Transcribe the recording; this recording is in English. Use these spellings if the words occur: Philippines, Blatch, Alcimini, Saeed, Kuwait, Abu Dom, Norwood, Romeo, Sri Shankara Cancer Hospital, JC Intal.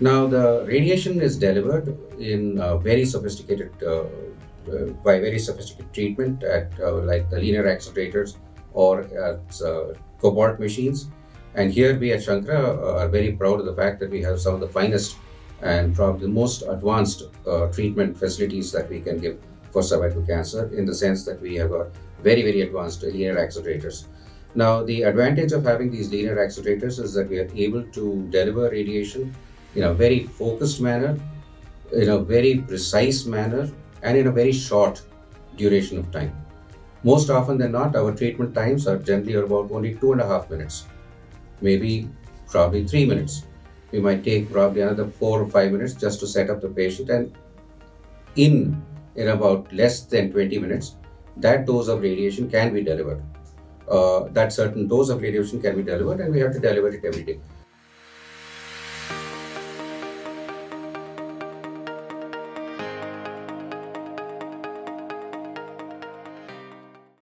Now, the radiation is delivered in by very sophisticated treatment at like the linear accelerators or at cobalt machines. And here we at Shankara are very proud of the fact that we have some of the finest and probably the most advanced treatment facilities that we can give for cervical cancer, in the sense that we have a very, very advanced linear accelerators. Now, the advantage of having these linear accelerators is that we are able to deliver radiation in a very focused manner, in a very precise manner, and in a very short duration of time. Most often than not, our treatment times are generally about only 2.5 minutes, maybe probably 3 minutes. We might take probably another 4 or 5 minutes just to set up the patient, and in about less than 20 minutes, that dose of radiation can be delivered. That certain dose of radiation can be delivered, and we have to deliver it every day.